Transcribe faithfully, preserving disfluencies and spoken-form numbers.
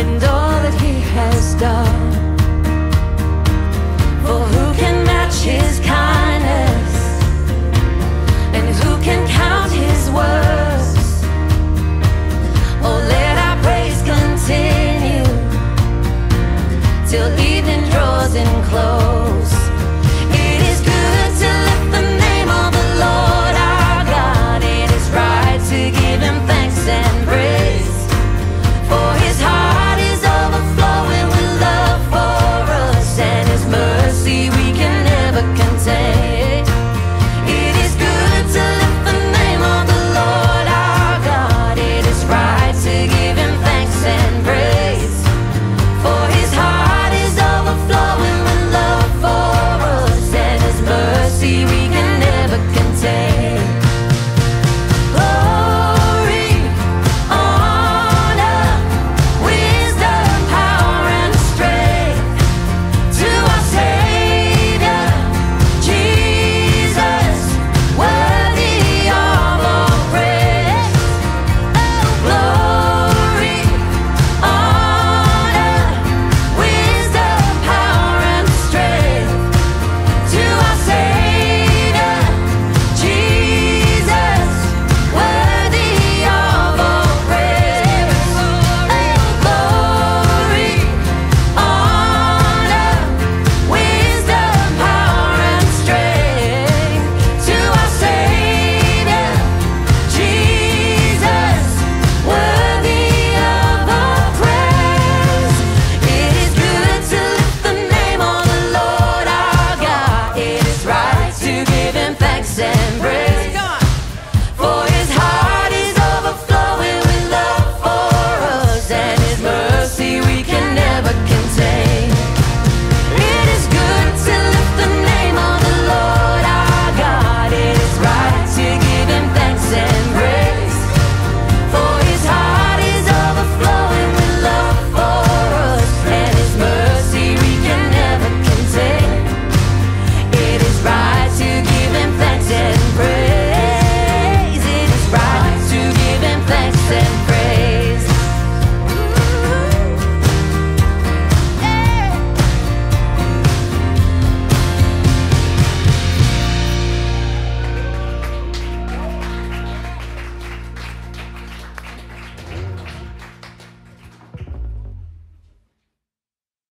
and all that He has done.